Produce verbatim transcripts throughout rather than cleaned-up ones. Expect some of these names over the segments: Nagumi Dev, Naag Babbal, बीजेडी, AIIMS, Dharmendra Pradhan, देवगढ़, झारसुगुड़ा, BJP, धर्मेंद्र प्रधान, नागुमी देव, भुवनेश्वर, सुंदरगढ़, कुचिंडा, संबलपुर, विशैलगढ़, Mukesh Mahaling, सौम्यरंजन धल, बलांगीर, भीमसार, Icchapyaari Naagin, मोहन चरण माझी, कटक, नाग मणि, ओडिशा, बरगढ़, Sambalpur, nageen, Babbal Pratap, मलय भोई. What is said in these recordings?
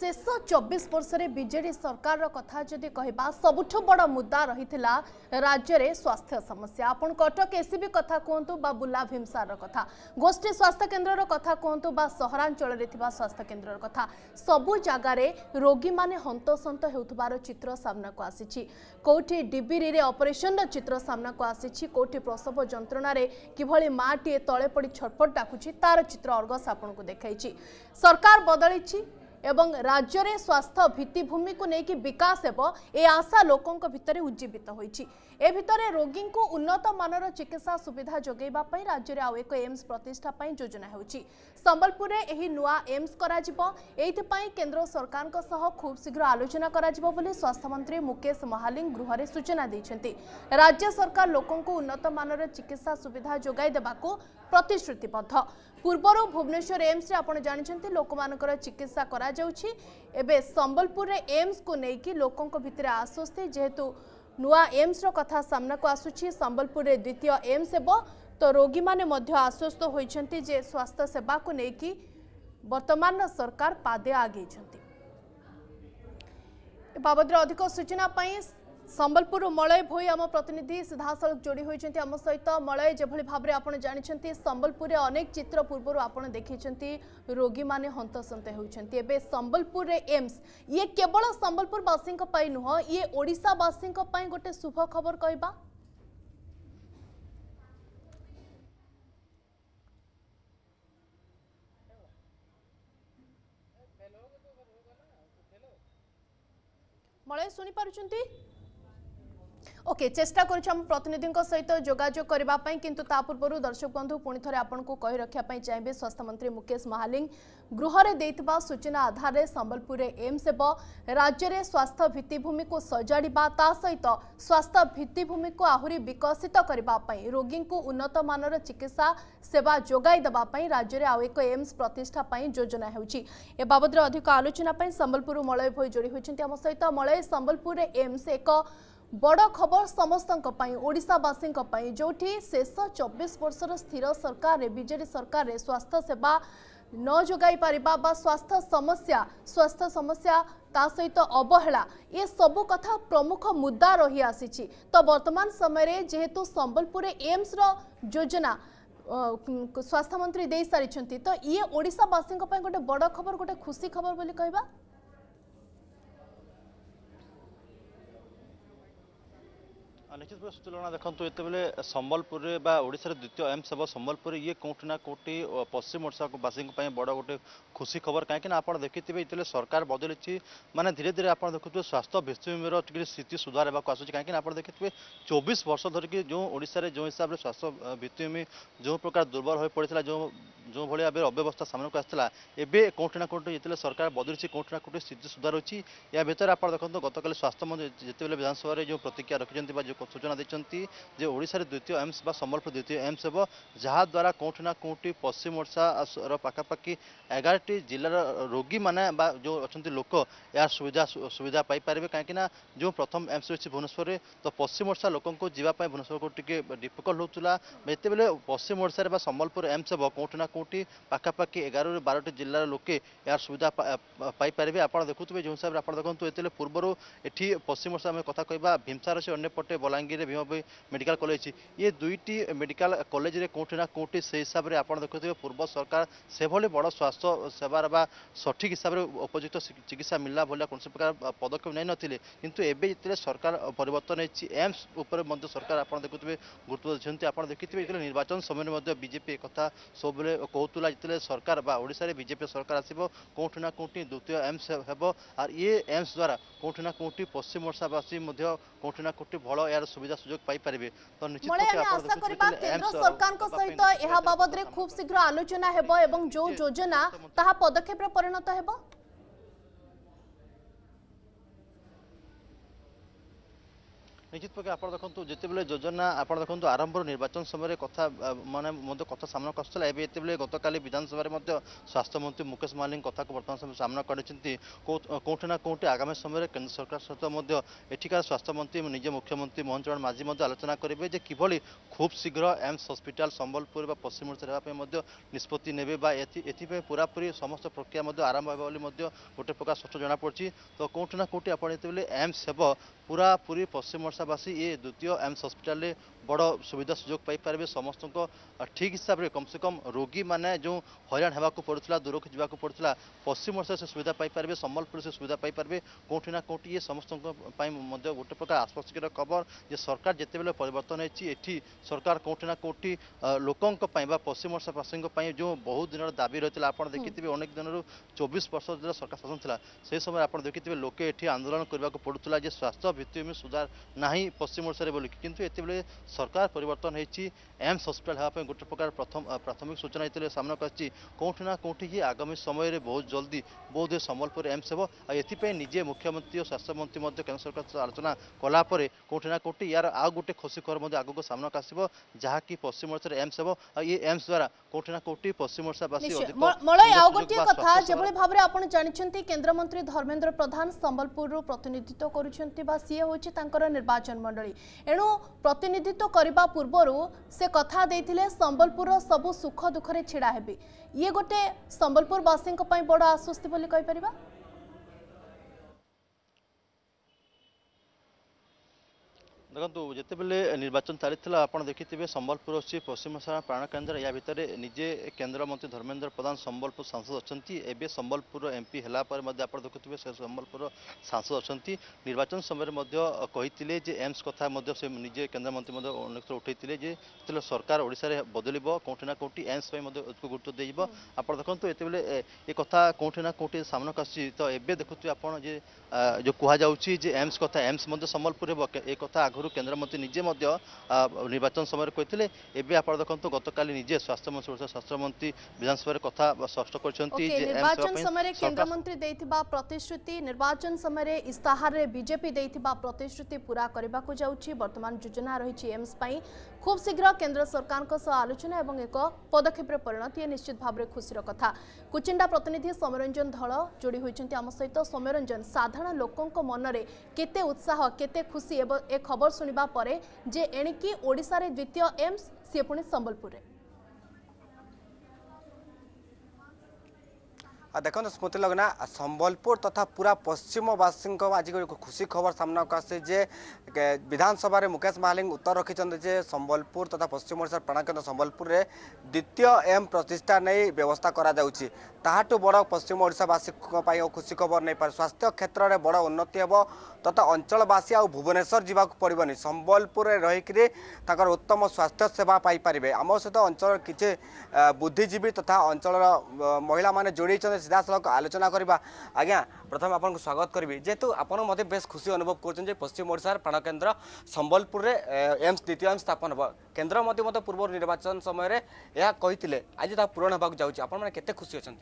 शेष चौबीस वर्ष रे बीजेडी सरकार कथा जदि कहबा सबुठो बड़ा मुद्दा रहिथिला राज्य रे स्वास्थ्य समस्या। आपण कटक एसीबी कथा कहंतु बा बुला भीमसार कथा, गोष्ठी स्वास्थ्य केन्द्र कथा कहंतु बा सहरांचल रे थिबा स्वास्थ्य केन्द्र कथा, सबु जागा रे रोगी माने हंतसंत हेउथबार चित्र सामना को आसीछि। कोठी डिबिरी रे ऑपरेशन रो चित्र सामना को आसीछि, कोठी प्रसव जंत्रणा रे किभली माटी तळे पड़ी छटपट डाकुछि तार चित्र अर्गस आपण को देखाइछि। सरकार बदलिछि एवं राज्य रे स्वास्थ्य भित्तिभूमि को लेकिन विकास हेबो ए आशा लोकों भितर उज्जीवित होइछि। ए भितर रोगी को उन्नत मानर चिकित्सा सुविधा जोगैबा पई राज्य रे आउ एक एम्स प्रतिष्ठा पई योजना होइछि। संबलपुर रे एही नुआ एम्स करा जिवो, एथि पई केंद्र सरकार को सह खूब शीघ्र आलोचना करा जिवो बोली स्वास्थ्य मंत्री मुकेश महालिंग गृह रे सूचना दैछन्ति। राज्य सरकार लोकों को उन्नत मानर चिकित्सा सुविधा जोगाई देबाको प्रतिश्रुतिबद्ध। पूर्वर भुवनेश्वर एम्स रे आपण जानिछन्ति लोकमानकर चिकित्सा करा जाउछि, एबे संबलपुर रे एम्स को नेकी लोकों को भितर आश्वस्ति, जेहेतु नुआ एम्स रो कथा सामना को आसुछि। संबलपुर रे द्वितीय एम्स हेबो तो रोगी माने मध्य आश्वस्त होइछन्ति जे स्वास्थ्य सेवा को नेकी वर्तमान रो सरकार पादे आगेइछन्ति। ए बाबद रे अधिक सूचना पई संबलपुर मलय भोई आम प्रतिनिधि सीधासलख जोड़ी होती आम सहित। मलय, जेभली भाव में जानते संबलपुर में अनेक चित्र पूर्व आपड़ देखी रोगी माने हंतसंत होती। एबे संबलपुर एम्स ये केवल संबलपुरवासी नुह, ये ओडिशावासी गोटे शुभ खबर कहबा। मलय सुनी पारुचंती? ओके, चेष्टा करम प्रतिनिधि सहित जोगाजोग करने, किंतु ता पूर्व दर्शक बंधु पुणी थे आपन को कही रखापी चाहिए स्वास्थ्य मंत्री मुकेश महालिंग गृह रे देइतबा सूचना आधार में संबलपुर एम्स हेब, राज्य में स्वास्थ्य भित्तिभूमि को सजाड़ा ता सहित स्वास्थ्य भित्तिभूमि को आहुरी विकसित करने रोगी को उन्नत मानर चिकित्सा सेवा जोगाई देवाई राज्य में आउ एक एम्स प्रतिष्ठा योजना होगी। ए बाबद अधिक आलोचना संबलपुर मलय भोई जोड़ी होती आम सहित। मलय, संबलपुर एम्स एक बड़ खबर समस्तंक पई ओडिशावासी पई, जोठी शेष चौबीस वर्षर स्थिर सरकार रे बीजेडी सरकार रे स्वास्थ्य सेवा न जोगाई पारिबा बा स्वास्थ्य समस्या स्वास्थ्य समस्या ता सहित अवहेला ये सब कथा प्रमुख मुद्दा रही आसीछि। तो वर्तमान समय रे जेहेतु संबलपुर एम्स रो योजना स्वास्थ्य मंत्री दे सारिछन्ती, तो ये ओडिशावासी पई गोटे बड़ खबर गोटे खुशी खबर बोली कहबा। निश्चित भाव तुलना देखो ये बेले संबलपुर ओडार द्वितीय एम्स हे संबलपुर ये कौटिना कौटि पश्चिम ओडावासी बड़ गोटे खुशी खबर कहीं आप देखिए ये सरकार बदली माने धीरे धीरे आप देखुए स्वास्थ्य भित्तिभूमि स्थिति सुधार होगा आसूँ कहीं आप देखिए चौबीस वर्ष धरिकी जो ओडार जो हिसाब से स्वास्थ्य भित्तिभूमि जो प्रकार दुर्बल हो पड़ा जो जो भाई भाव अव्यवस्था सामना को आसाला एवं कौटिना कौटि जिते सरकार बदली कौटिना कौटि स्थिति सुधार होती। या भेतर आप देखते गतकाली स्वास्थ्य मंत्री जिते बेले विधानसभा जो प्रतिक्रिया रखिंट सूचना देती जे ओडार द्वितीय एम्स बा संबलपुर द्वितीय एम्स हे जहाद्वारा कौटिना कौटि पश्चिम ओडार पखापाखि एगारट जिलार रोगी माने बा जो अच्छा लोक यार सुविधा सुविधा पाइपर कहीं जो प्रथम एम्स रही भुवनेश्वर में तो पश्चिम ओडा लोक जावाई भुवनेश्वर को टे डिफिकल्ट होता जिते बेले पश्चिम ओडार बा संबलपुर एम्स हे कौटिना कौटि पखापाखि एगार बारट जिलार लोके यार सुविधा पाइपर आप देखुए जो हिसाब से आप देखते ये पूर्वर ये पश्चिम ओडा आम कथ कह भीमसार से अन्यपटे बलांगीर भीम भाई मेडिकल कॉलेज ये दुईटी मेडिकल कॉलेज रे कौटिना कौटि से हिसाब से आप देखुए पूर्व सरकार से भली बड़ स्वास्थ्य सेवार बा सठिक हिसाब से उपयुक्त चिकित्सा मिलला भलिया कौन प्रकार पदक्षेप नहीं नथिले, किंतु एबे जितने सरकार परिवर्तन होइछि एम्स ऊपर मध्य सरकार आप देखुए गुरुत्व देछन्ति। आप देखिए जितने निर्वाचन समय में बीजेपी एक कथा सब कहूला जितने सरकार बा ओडिसा रे बीजेपी सरकार आसिबो कौटिना कौटि द्वितीय एम्स हेबो आर ये एम्स द्वारा कौटिना कौटि पश्चिम ओडावासी मध्य कौटिना कौटि भलो सुविधा सुजोग पाई परिबे। तो निश्चित आशा करबा केंद्र सरकार को सहित एहा बाबद रे खूब शीघ्र आलोचना हेबो एवं जो योजना ताहा पदक्षेप रे परिणत हेबो। निश्चित पक्षे आप देखो जितेबले योजना आप देखो आरंभ निर्वाचन समय कथा मानते कथा सामना आसला ये गतकाली विधानसभा स्वास्थ्य मंत्री मुकेश महालिंग कथा को बर्तमान समय सामना करें कौटि ना कौटि आगामी समय केन्द्र सरकार सहित एठिकार स्वास्थ्य मंत्री निजे मुख्यमंत्री मोहन चरण माझी आलोचना करेंगे जो किभली खूब शीघ्र एम्स हस्पिटाल संबलपुर पश्चिम ओडिशा होगा निष्पत्ति नेबे ये पूरापूरी समस्त प्रक्रिया आरंभ हो गोटे प्रकार स्पष्ट जनापड़ी। तो कौटि ना कौटि आप एम्स हे पूरापूरी पश्चिम ओडावासी ये द्वितीय एम्स हस्पिटाल बड़ सुविधा सुजोग पाइपर समस्त ठीक हिसाब से कम से कम रोगी मैंने जो हैरान होगा पड़ता दूर को जावाक पड़ता पश्चिम ओडा से सुविधा पाइपर संबलपुर से सुविधा पाइपर कौटि ना कौटि ये समस्त गोटे प्रकार आश्वासिकर खबर जो सरकार जितेबले परिवर्तन होती सरकार कौटि ना कौटि लोकों पश्चिम ओडावासी जो बहुत दिन दाबी रही है आप देखिए अनेक दिन चौबीस वर्ष जो सरकार शासन था से समय आप देखिए लोके आंदोलन करवाक पड़ता जो स्वास्थ्य भित्तिमि सुधार ना पश्चिम ओडार बोली किंतु ये सरकार परिवर्तन होती एम्स हस्पिटाल होगा गोटे प्रकार प्रथम प्राथमिक सूचना ये सामना करती कौटि ना कौटि ही आगामी समय में बहुत जल्दी बहुत संबलपुर एम्स हो ये निजे मुख्यमंत्री और स्वास्थ्य मंत्री केन्द्र सरकार आलोचना कलापर कौटि ना कौटि यार आउ गोटे खुशी खबर आगक सामना आसो जहाँकि पश्चिम ओडार एम्स हो एम्स द्वारा कौटि ना कौटि पश्चिम ओडावासी कथा जबले भाबरे आपण जानिछंती केंद्र मंत्री धर्मेंद्र प्रधान संबलपुर रो प्रतिनिधित्व करूछंती बा सिए होछि तांकर निर्वाचन मंडली एणु प्रतिनिधित्व करबा पूर्वरो से कथा देथिले संबलपुर रो सब सुख दुख रे छिडा हेबे ये गोटे संबलपुर वासिन को पई बड़ आश्वस्ति बोली कहि परिबा। देखो जितेबले निर्वाचन चली आपड़ देखिए संबलपुर अच्छी पश्चिम ओडा प्राण केन्द्र या भितर निजे केन्द्र मंत्री धर्मेन्द्र प्रधान संबलपुर सांसद अच्छा एवं संबलपुर एमपी हेलापर आप देखुए से संबलपुर सांसद अच्छा निर्वाचन समय में एम्स कथा से निजे केन्द्र मंत्री अनेक उठे सरकार ओडिशा रे बदल कौटि ना कौटि एम्स गुरुत्व देव आप देखते ये ये कथा कौटि ना कौटि सामना आसी। तो ये देखुए आप जो कहुच्छे एम्स कथा एम्स संबलपुर हे कथा आगे केंद्र मंत्री निजे निर्वाचन समय कहते हैं आप देखो गतकाली निजे स्वास्थ्य मंत्री ओडिशा स्वास्थ्य मंत्री विधानसभा कथा स्पष्ट करश्रुति निर्वाचन समय इस्ताहार बीजेपी प्रतिश्रुति पूरा करने को जाऊँगी वर्तमान योजना रही एम्स खूब शीघ्र केन्द्र सरकार आलोचना और एक पदक्षेप परिणत ये निश्चित भाव में खुशी कथा। कुचिंडा प्रतिनिधि सौम्यरंजन धल जोड़ी होती आम सहित सौम्यरंजन साधारण लोकों मनरे केते उत्साह केते खुशी ए खबर सुनिबा परे जे एणिकी ओडिशा रे द्वितीय एम्स से पुणे संबलपुर रे देखो स्मृति लगना संबलपुर तथा तो पूरा पश्चिमवासी आज खुशी खबर सामना को आसे जे विधानसभा मुकेश महालिंग उत्तर रखिंटे संबलपुर तथा तो पश्चिम ओडिशा प्राण केन्द्र संबलपुर रे द्वितीय एम प्रतिष्ठा नहीं व्यवस्था करा जाउची ताहाटू बड़ पश्चिम ओडिशावासी खुशी खबर नहीं पार स्वास्थ्य क्षेत्र में बड़ उन्नति हे तथा अंचलवासी आ भुवनेश्वर जावाक पड़े संबलपुर रहीकि उत्तम स्वास्थ्य सेवा पाइपर आम सहित अंचल किसी बुद्धिजीवी तथा अंचल महिला मैंने जोड़ी सीधा सख आलोचना करवा। आज्ञा प्रथम आपको स्वागत करी जेहेतु आपड़ मत बे खुशी अनुभव कर पश्चिम ओडार प्राण केन्द्र संबलपुर एम्स द्वितीय एम्स स्थापन हे केन्द्र मंत्री मत पूर्व निर्वाचन समय यह कही आज तक पूरण होगा जाऊँगी आपत खुशी अच्छा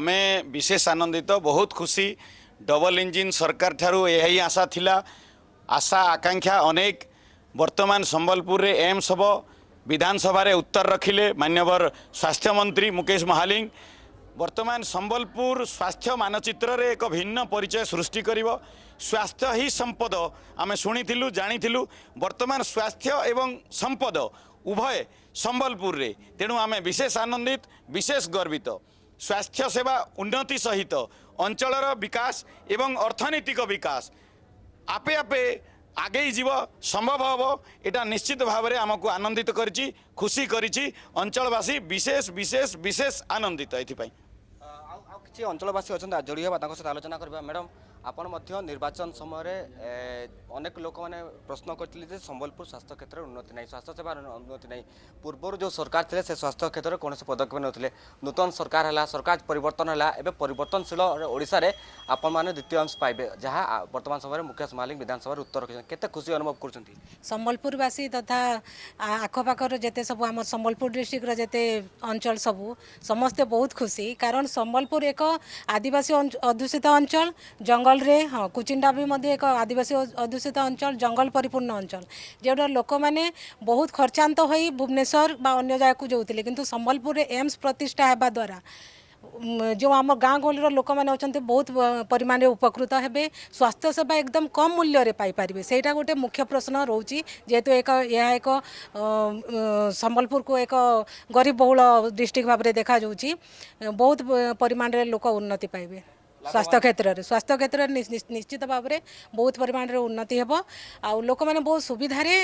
आम विशेष आनंदित बहुत खुशी डबल इंजिन सरकार ठारू यही आशा थिला आशा आकांक्षा अनेक वर्तमान संबलपुर एम्स हे विधानसभा उत्तर रखिले मान्यवर स्वास्थ्य मंत्री मुकेश महालिंग वर्तमान संबलपुर स्वास्थ्य मानचित्र रे एक भिन्न परिचय सृष्टि करिवो स्वास्थ्य ही संपद आमे सुनिथिलु जानिथिलु वर्तमान स्वास्थ्य एवं संपद उभय संबलपुर रे तेणु आमे विशेष आनंदित विशेष गर्वित स्वास्थ्य सेवा उन्नति सहित अंचलर विकास एवं अर्थनैतिक विकास आपे आपे आगे जीव संभव हम यहाँ निश्चित भाव में आमको आनंदित करछि खुशी करछि अंचलवासी विशेष विशेष विशेष आनंदित ये किसी अंचलवासी अच्छा जोड़ी होगा सहित आलोचना करवा। मैडम आपण मध्य निर्वाचन समय अनेक लोक मैंने प्रश्न करते संबलपुर स्वास्थ्य क्षेत्र में उन्नति ना स्वास्थ्य सेवा उन्नति ना पूर्वर जो सरकार थे से स्वास्थ्य क्षेत्र में कौन पदक्षेप नथिले नूतन सरकार है सरकार परिवर्तन है एवं परिवर्तनशील ओडिशा रे आपण मैंने द्वितीय अंश पाइबे जहाँ वर्तमान समय मुकेश महालिंग विधानसभा उत्तर रखिछन केते खुशी अनुभव करछंती संबलपुरवासी तथा आखपाखर जेते सब आम संबलपुर डिस्ट्रिक्ट जेते अंचल सबू समस्ते बहुत खुशी कारण संबलपुर एक आदिवासी अध्युषित अंचल जंगल जंगल रे हाँ कुचिंडा भी मध्य एक आदिवासी अध्युषित अंचल जंगल परिपूर्ण अंचल जेटा लोक मैंने बहुत खर्चात हो भुवनेश्वर अन्य जगह जाते कि संबलपुर एम्स प्रतिष्ठा होगा द्वारा जो आम गाँ गहली लोक मैंने अच्छा बहुत परिमाण उपकृत होते स्वास्थ्य सेवा एकदम कम मूल्य रे पाई पारिबे सेटा गोटे मुख्य प्रश्न रोची जेहेतु एक यह एक संबलपुर को एक गरीब बहुल डिस्ट्रिक्ट भाव में देखा जाउची बहुत परिमाण रे लोक उन्नति पाइबे स्वास्थ्य क्षेत्र में स्वास्थ्य क्षेत्र में निश्चित भाव में बहुत परिमाण रे उन्नति हेबो आ लोक मैंने बहुत सुविधा रे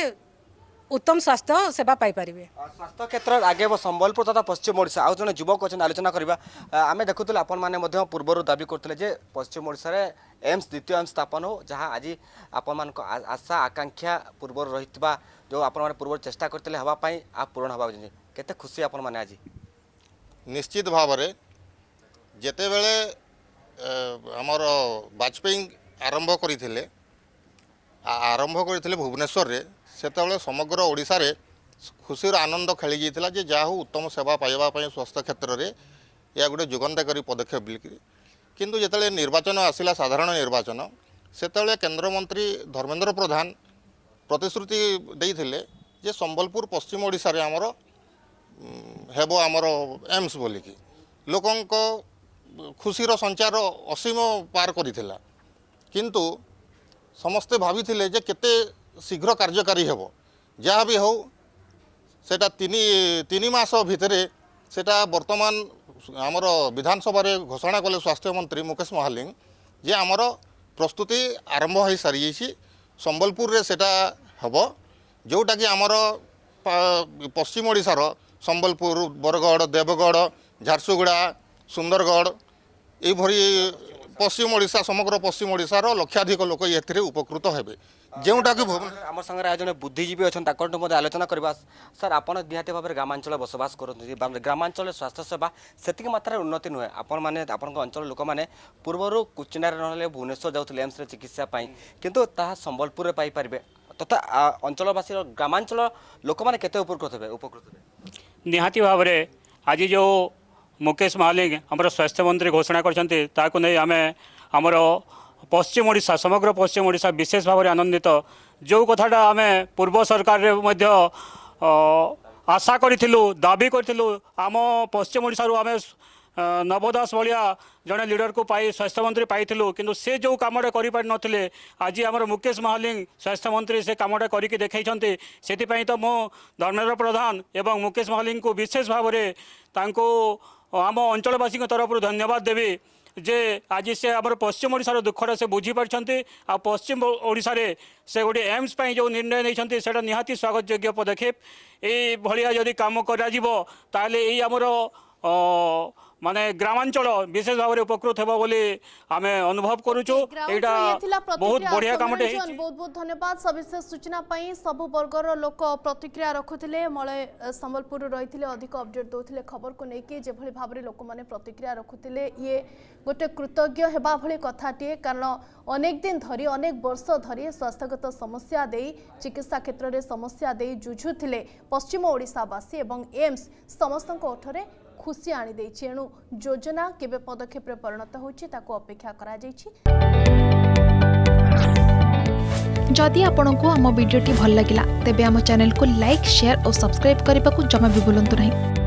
उत्तम स्वास्थ्य सेवा पाई पारिबे स्वास्थ्य क्षेत्र आगे संबलपुर तथा पश्चिम ओडिशा आउ जन युवक अच्छे आलोचना करवा आम देखुले आपण माने मध्य पूर्वर दाबी करते जे पश्चिम ओडिशा रे एम्स द्वितीय एम्स स्थापन हो जहाँ आज आपण मान आशा आकांक्षा पूर्वर रही जो आपण माने पूर्व चेष्टा करते हवापाई आ पूरण हवा केते खुशी आपण माने आज निश्चित भाव में जेते बेले हमर वाजपेयी आरंभ करथिले आरंभ करथिले भुवनेश्वर रे सेतबेले समग्र ओडिशा रे खुशीर आनंद खेली जाइतिला जे जाहु उत्तम सेवा पाइबा पय स्वास्थ्य क्षेत्र रे या गोटे जुगंतकारी पदक्षेप किंतु जेतले निर्वाचन आसिला साधारण निर्वाचन सेतबेले केंद्र मंत्री धर्मेंद्र प्रधान प्रतिश्रुति देइथिले जे संबलपुर पश्चिम ओडिशा रे हमरो हेबो हमरो एम्स बोली कि लोकंक खुशीर संचार असीम पार करिथिला किंतु समस्ते भाविथिले जे केते शीघ्र कार्यकारी हेब जहाँ भी हूँ सेटा तीन मास भितरे सेटा वर्तमान आमर विधानसभा घोषणा कले स्वास्थ्य मंत्री मुकेश महालिंग जे आमर प्रस्तुति आरंभ हो सारी संबलपुर रे सेटा हेब जोटा कि आमर पश्चिम ओडिशार संबलपुर बरगढ़ देवगढ़ झारसुगुड़ा सुंदरगढ़ यही पश्चिम ओडिशा समग्र पश्चिम ओडिशार लक्षाधिक लोक ये उपकृत हेबे जोटा कि आम संगे आज जन बुद्धिजीवी अच्छा मध्य आलोचना करवा सर आपड़ निहाती भाव में ग्रामांचल बसवास करती ग्रामांचल स्वास्थ्य सेवा सेतिक मात्रा उन्नति नुहे आपण माने आपंक अंचल लोक मैंने पूर्वर कुचिंडा ना भुवनेश्वर जाते एम्स चिकित्सा किंतु ताहा संबलपुर में पाइपर तथा अंचलवासी ग्रामांचल लोक मैंने केते उपकृत हे उपकृत निहाती भाव में आज जो मुकेश महालिंग आमर स्वास्थ्य मंत्री घोषणा करमर पश्चिम ओडिशा समग्र पश्चिम ओडिशा विशेष भाव में आनंदित जो कथाटा आम पूर्व सरकार रे मध्य आशा करूँ दाबी करूँ आम पश्चिम ओडिशा आम नव दास भाया जड़े लीडर को पाई स्वास्थ्य मंत्री पाई कि से जो कामटा कर आज आमर मुकेश महालिंग स्वास्थ्य मंत्री से कामटा करके देखते से तो मो धर्मेंद्र प्रधान एवं मुकेश महालिंग को विशेष भाव में आम अंचलवासी तरफ धन्यवाद देवी जे आज से आमर पश्चिम ओडिशार दुखटा से बुझीपार्टी आ पश्चिम ओडिशा से गोटे एम्स जो निर्णय नहीं निहाती स्वागत योग्य पदक्षेप यही जदि काम करमर माने ग्रामांचल विशेष भाव में उपकृत होगा बोली आमे अनुभव करूचु एटा बहुत बढ़िया कामटे है। बहुत बहुत धन्यवाद सविशेष सूचना पई सबु वर्गर लोक प्रतिक्रिया रखुथिले मळे संबलपुर रहिथिले अधिक अपडेट दोथिले खबर को नेकी जे भली भाबरे लोक माने प्रतिक्रिया रखुथिले ये गोटे कृतज्ञ हेबा भली कथाटी कारण अनेक दिन धरी अनेक वर्ष धरी स्वास्थ्यगत समस्या देई चिकित्सा क्षेत्र रे समस्या देई जुझुथिले पश्चिम ओडिशावासी एवं एम्स समस्तक ओठरे खुशी आनी देछि एणु योजना केबे पदक्षेप रे परिणत होछि ताको अपेक्षा करा जायछि। जदि आपण को हम वीडियो टी भल लागिला तेबे हम चैनल को लाइक शेयर और सब्सक्राइब करने को जमा भी भूलंतु नहीं।